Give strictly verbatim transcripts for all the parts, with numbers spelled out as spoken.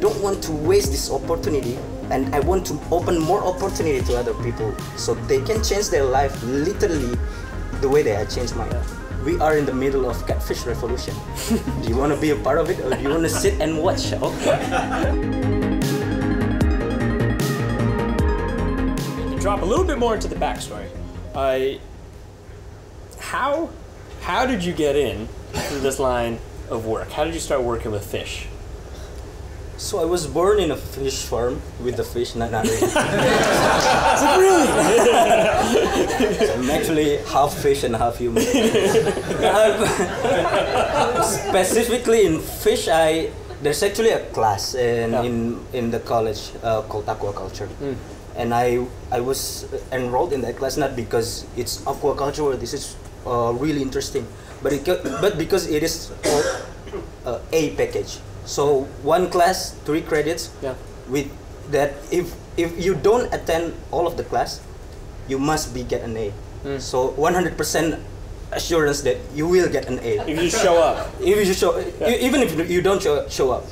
don't want to waste this opportunity, and I want to open more opportunity to other people so they can change their life literally the way that I changed mine. We are in the middle of catfish revolution. Do you want to be a part of it, or do you want to sit and watch? Okay. Drop a little bit more into the backstory. Uh, how how did you get in to this line of work? How did you start working with fish? So I was born in a fish farm with the fish, not, not really. So really? So I'm actually half fish and half human. Specifically in fish, I there's actually a class in yeah. in, in the college uh, called aquaculture. Mm. And I I was enrolled in that class not because it's aquaculture or this is uh, really interesting, but it but because it is called uh, a package. So one class, three credits. Yeah. With that, if if you don't attend all of the class, you must be get an A. Mm. So one hundred percent assurance that you will get an A if you show up. If you show, yeah. you, even if you don't show, show up.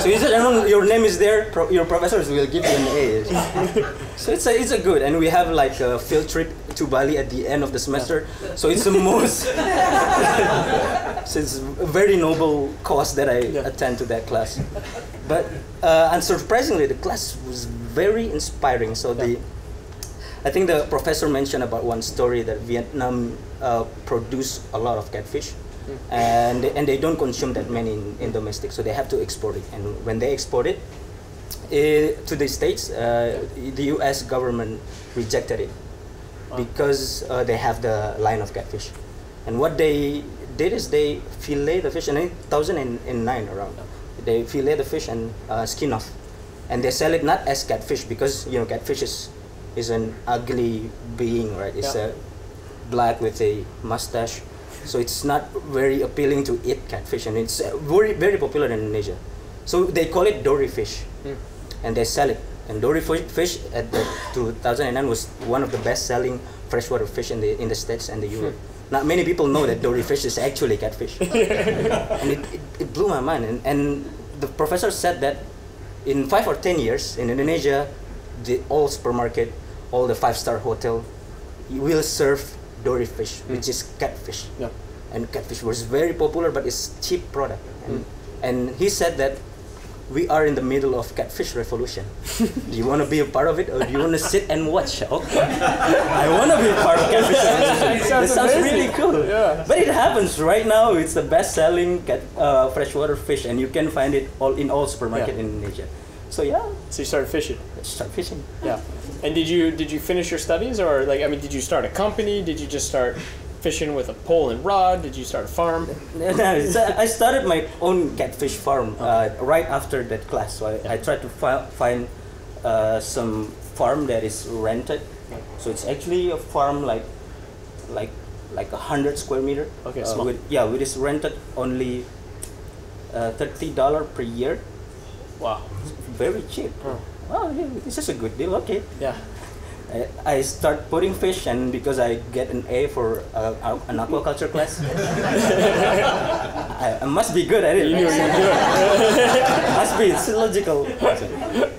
So you said, I don't, your name is there. Pro, your professors will give you an A. So it's a it's a good, and we have like a field trip to Bali at the end of the semester. Yeah. So it's the most. So it's a very noble cause that I yeah. attend to that class. But uh, unsurprisingly, the class was very inspiring. So yeah. the. I think the professor mentioned about one story that Vietnam uh, produce a lot of catfish, mm. and they, and they don't consume that many in, in domestic, so they have to export it. And when they export it uh, to the States, uh, the U S government rejected it wow. because uh, they have the line of catfish. And what they did is they fillet the fish in two thousand nine around. They fillet the fish and uh, skin off, and they sell it not as catfish because you know catfish is. is an ugly being, right? It's yeah. a black with a mustache, so it's not very appealing to eat catfish, and it's very very popular in Indonesia. So they call it dory fish, mm. and they sell it. And dory fish at the two thousand nine was one of the best-selling freshwater fish in the in the States and the Europe. Mm. Not many people know that dory fish is actually catfish, and it, it, it blew my mind. And and the professor said that in five or ten years in Indonesia, the all supermarket, all the five-star hotel, you will serve dory fish, mm. which is catfish. Yeah. And catfish was very popular, but it's cheap product. And, mm. and he said that we are in the middle of catfish revolution. Do you want to be a part of it, or do you want to sit and watch? Okay, I want to be a part of catfish revolution. It sounds, sounds really cool. Yeah. But it happens right now. It's the best-selling cat, uh, freshwater fish, and you can find it all in all supermarket yeah. in Indonesia. So yeah. So you started fishing. Start fishing. Yeah. And did you did you finish your studies, or like I mean did you start a company? Did you just start fishing with a pole and rod? Did you start a farm? So I started my own catfish farm okay. uh, right after that class. So I, yeah. I tried to fi find uh, some farm that is rented. Okay. So it's actually a farm like like like a hundred square meter. Okay. Uh, with, yeah, which is rented only uh, thirty dollars per year. Wow. Very cheap. Oh, well, yeah, this is a good deal. Okay. Yeah. I, I start putting fish, and because I get an A for uh, an aquaculture class, I, I must be good at it. You knew you knew it. Must be. It's logical.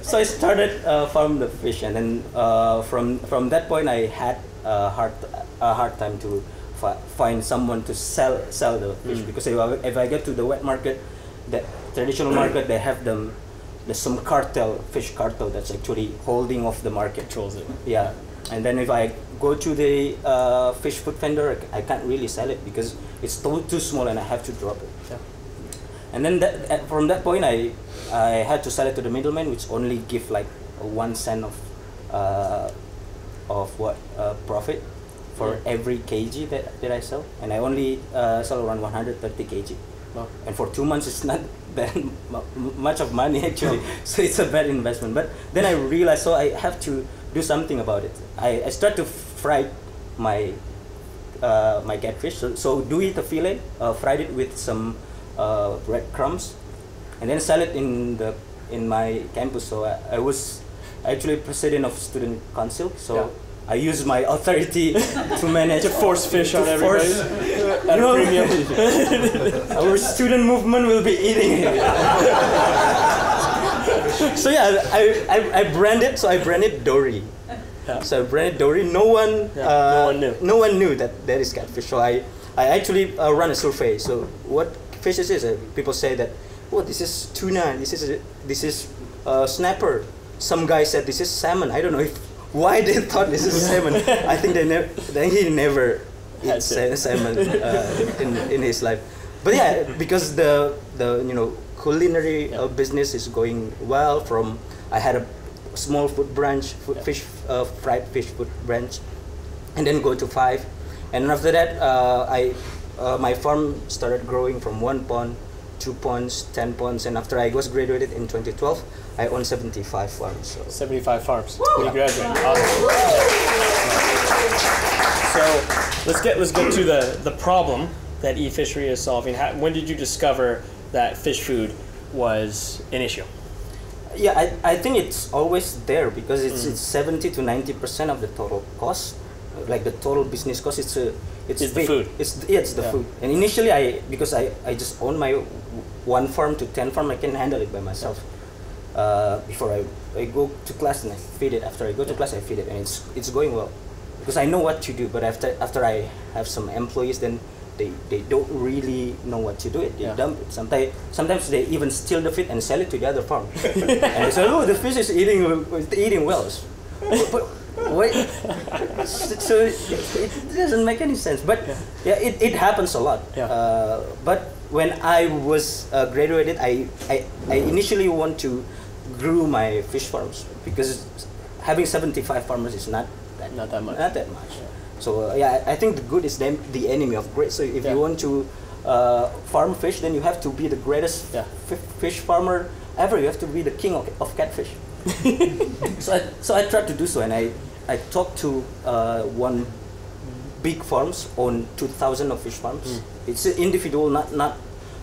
So I started uh, farm the fish, and then uh, from from that point, I had a hard a hard time to fi find someone to sell sell the fish mm. because if I, if I get to the wet market, the traditional market, they have them. There's some cartel, fish cartel, that's actually holding off the market. Controls it. Yeah. And then if I go to the uh, fish food vendor, I can't really sell it because it's too, too small and I have to drop it. Yeah. And then that, from that point, I, I had to sell it to the middleman, which only give like one cent of, uh, of what, uh, profit for yeah. every kg that, that I sell. And I only uh, sell around one hundred thirty kilograms. Oh. And for two months, it's not that much of money actually, so it's a bad investment. But then I realized, so I have to do something about it. I, I start to fry my uh, my catfish. So, so do it a fillet, uh, fried it with some uh, breadcrumbs, and then sell it in the in my campus. So I, I was actually president of student council. So. Yeah. I use my authority to manage to force fish to on everybody. At a premium. Our student movement will be eating it. So yeah, I, I, I branded, so I branded Dory. Yeah. So I branded Dory. No one, yeah, uh, no one knew. No one knew that that is catfish. So I, I actually uh, run a survey. So what fish is this? Uh, people say that, oh, this is tuna. This is a, this is uh, snapper. Some guy said this is salmon. I don't know if why they thought this is salmon. I think they never. Then he never eats salmon uh, in in his life. But yeah, because the the you know culinary uh, business is going well. From I had a small food branch, food fish, uh, fried fish food branch, and then go to five, and then after that, uh, I uh, my farm started growing from one pond, two ponds, ten ponds, and after I was graduated in twenty twelve, I own seventy-five farms. So. seventy-five farms. Woo! You graduated. Wow. Awesome. So let's get let's get to the the problem that eFishery is solving. How, when did you discover that fish food was an issue? Yeah, I, I think it's always there because it's, mm. it's seventy to ninety percent of the total cost, like the total business cost. It's a it's, it's the food. It's yeah, it's the yeah. food. And initially, I because I, I just own my one farm to ten farm, I can handle it by myself. Yeah. Uh, before I I go to class and I feed it. After I go to yeah. class, I feed it, and it's it's going well because I know what to do. But after after I have some employees, then they they don't really know what to do. It they yeah. dump it. Sometimes sometimes they even steal the fish and sell it to the other farm. And they say, oh, the fish is eating eating well. But wait, so it, it doesn't make any sense. But yeah, yeah it, it happens a lot. Yeah. Uh, but when I was uh, graduated, I, I I initially want to grow my fish farms because having seventy-five farmers is not that not that much. Not that much. Yeah. So uh, yeah, I think the good is the, the enemy of great. So if yeah. you want to uh, farm fish, then you have to be the greatest yeah. fish farmer ever. You have to be the king of, of catfish. so I, so I tried to do so, and I I talked to uh, one big farms on two thousand of fish farms. Mm. It's an individual, not not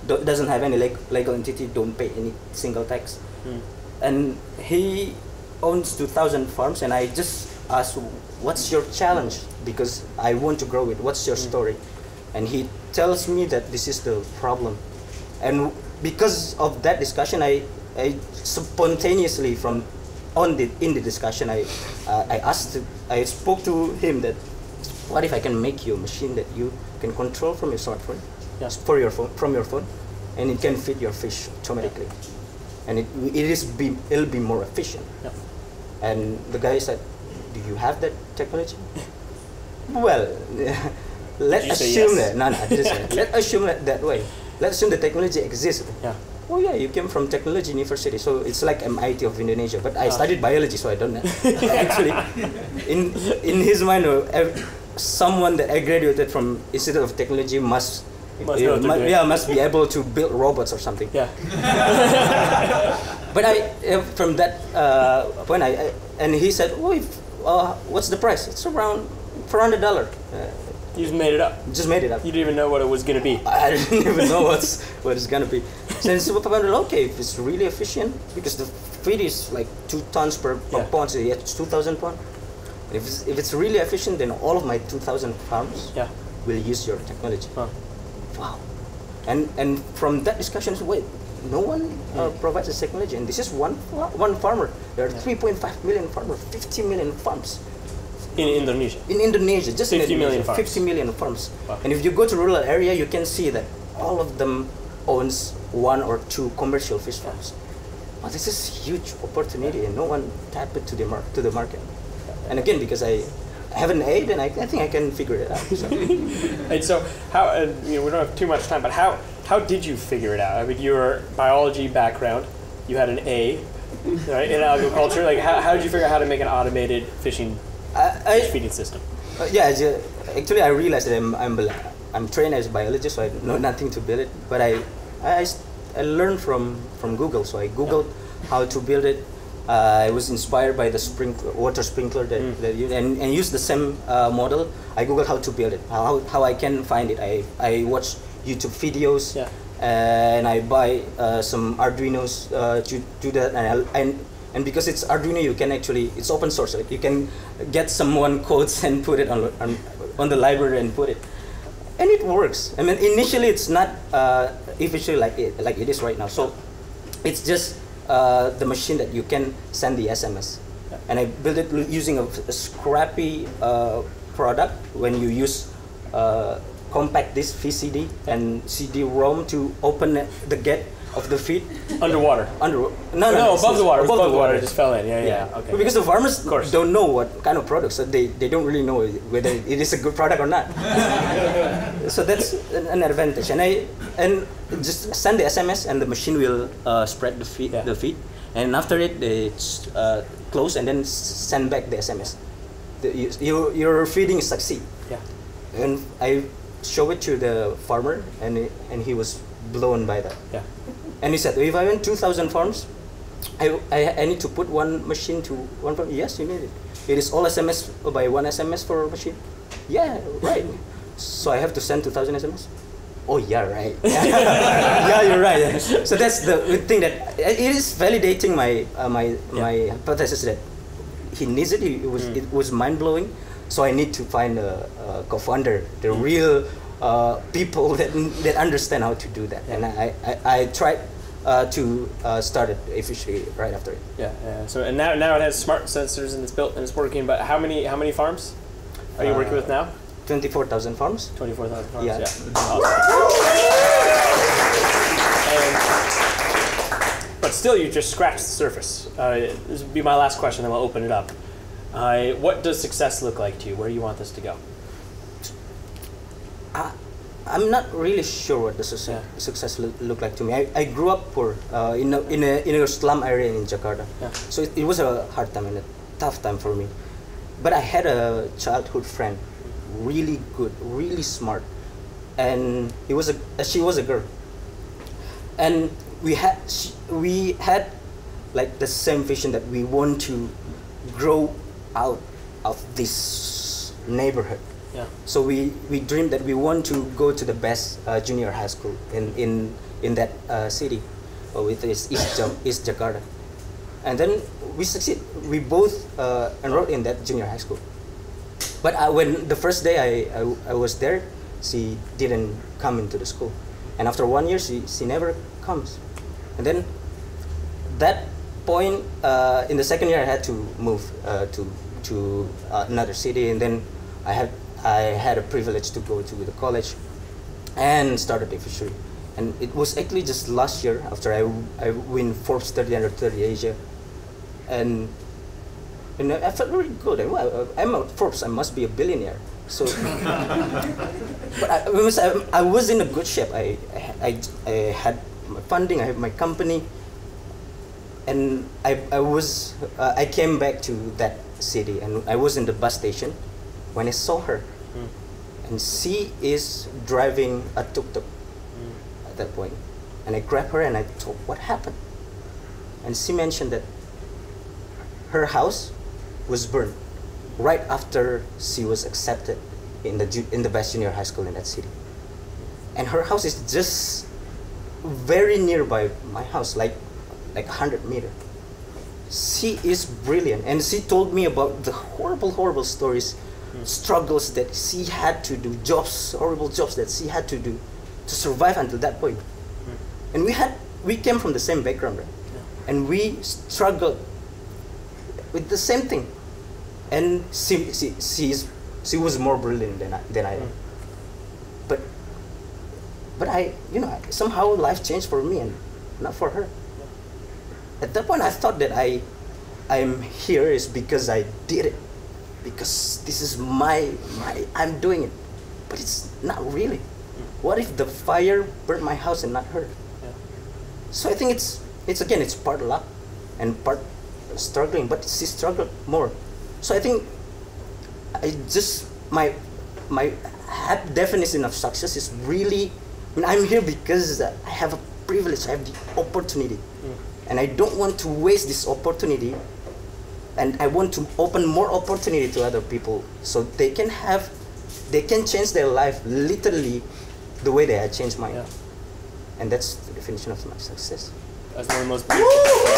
do, doesn't have any leg, legal entity, don't pay any single tax, mm. and he owns two thousand farms, and I just asked, what's your challenge? Because I want to grow it. What's your story? And he tells me that this is the problem. And because of that discussion, I, I spontaneously from on the in the discussion, I, uh, I asked, I spoke to him that, what if I can make you a machine that you can control from your smartphone, yes, for your phone, from your phone, and it can feed your fish automatically, and it it is be it'll be more efficient. Yep. And the guy said, do you have that technology? Well, let's assume yes? that. No, no, just, let's assume that that way. Let's assume the technology exists. Yeah. Oh yeah, you came from technology university, so it's like M I T of Indonesia. But I oh. studied biology, so I don't know. Actually, in in his mind, someone that I graduated from Institute of Technology must, must, you know, must yeah must be able to build robots or something. Yeah. But I from that uh, point, I, I and he said, oh, if, uh, what's the price? It's around four hundred dollars. Uh, you just made it up. Just made it up. You didn't even know what it was going to be. I didn't even know what's, what it's going to be. Since okay, if it's really efficient, because the feed is like two tons per, per yeah. pound, so it's two thousand pounds. If it's, if it's really efficient, then all of my two thousand farms yeah. will use your technology. Huh. Wow. And and from that discussion, wait, no one uh, yeah. provides this technology. And this is one, one farmer. There are yeah. three point five million farmers, fifty million farms. In Indonesia? In Indonesia, just in Indonesia, fifty million farms. Wow. And if you go to rural area, you can see that all of them owns one or two commercial fish farms. Wow, this is huge opportunity, and no one tapped it to the, mar to the market. And again, because I have an aid, and I, I think I can figure it out. So. And so, how, uh, you know, we don't have too much time, but how, how did you figure it out? I mean, your biology background, you had an A, right, in agriculture. Like, how, how did you figure out how to make an automated fishing I, fish feeding system? Uh, yeah, actually, I realized that I'm I'm, I'm trained as a biologist, so I know nothing to build it. But I I, I learned from from Google, so I Googled yeah. how to build it. Uh, I was inspired by the sprinkler, water sprinkler that, mm. that you, and and used the same uh, model. I Googled how to build it, how how I can find it. I I watched YouTube videos, yeah. and I buy uh, some Arduinos uh, to do that, and I, and. And because it's Arduino, you can actually, it's open source, right? You can get someone codes and put it on, on, on the library and put it. And it works. I mean, initially it's not uh, efficient like it, like it is right now. So it's just uh, the machine that you can send the S M S. Yeah. And I built it using a, a scrappy uh, product when you use uh, compact disc V C D and C D ROM to open the gate of the feed. Underwater. Under no, no, no, no above the water. Above the water, it just fell in. Yeah, yeah, yeah. Okay. Because the farmers don't know what kind of product, so they, they don't really know whether it is a good product or not. So that's an advantage. And I and just send the S M S, and the machine will uh, spread the feed, yeah. the feed, and after it, they uh, close and then send back the S M S. The, you, your your feeding succeed. Yeah. And I show it to the farmer, and it, and he was blown by that. Yeah. And he said, if I went two thousand farms, I, I, I need to put one machine to one farm. Yes, you need it. It is all S M S by one S M S for a machine. Yeah, right. So I have to send two thousand S M S? Oh, yeah, right. Yeah, you're right. So that's the thing that it is validating my, uh, my, yeah. my hypothesis that he needs it. He, it was, mm. it was mind-blowing. So I need to find a, a co-founder, the mm. real Uh, people that that understand how to do that, and I I, I tried uh, to uh, start it eFishery right after it. Yeah, yeah. So and now now it has smart sensors and it's built and it's working. But how many how many farms are you uh, working with now? Twenty four thousand farms. Twenty four thousand farms. Yeah. yeah. Awesome. And, but still, you just scratched the surface. Uh, this would be my last question, and we'll open it up. Uh, what does success look like to you? Where do you want this to go? I, I'm not really sure what the success, yeah. success lo looked like to me. I, I grew up poor uh, in, a, in, a, in a slum area in Jakarta. Yeah. So it, it was a hard time and a tough time for me. But I had a childhood friend, really good, really smart. And he was a, she was a girl. And we had, she, we had like the same vision that we want to grow out of this neighborhood. Yeah. So we, we dreamed that we want to go to the best uh, junior high school in in, in that uh, city, uh, with East, East Jakarta. And then we succeed. We both uh, enrolled in that junior high school. But I, when the first day I, I, I was there, she didn't come into the school. And after one year, she, she never comes. And then that point, uh, in the second year, I had to move uh, to, to uh, another city. And then I had I had a privilege to go to the college and started eFishery. And it was actually just last year after I, I win Forbes thirty under thirty Asia. And, and I felt really good. I, I'm at Forbes, I must be a billionaire. So, but I, I was in a good shape. I, I, I had my funding, I had my company. And I, I, was, uh, I came back to that city and I was in the bus station when I saw her, mm. and she is driving a tuk-tuk mm. at that point. And I grabbed her and I thought, what happened? And she mentioned that her house was burned right after she was accepted in the, in the best junior high school in that city. And her house is just very nearby my house, like, like one hundred meters. She is brilliant. And she told me about the horrible, horrible stories, struggles that she had to do, jobs, horrible jobs that she had to do to survive until that point. Mm. And we had, we came from the same background, right? Yeah. And we struggled with the same thing. And she, she, she, is, she was more brilliant than I, than I am. Mm. But, but I, you know, somehow life changed for me and not for her. Yeah. At that point, I thought that I, I'm here is because I did it. Because this is my, my, I'm doing it. But it's not really. Mm. What if the fire burned my house and not her? Yeah. So I think it's, it's again, it's part luck and part struggling, but she struggled more. So I think I just, my, my definition of success is really, I mean, I'm here because I have a privilege, I have the opportunity. Mm. And I don't want to waste this opportunity. And I want to open more opportunity to other people so they can have, they can change their life literally the way they had changed mine. Yeah. And that's the definition of my success. That's one of the most beautiful.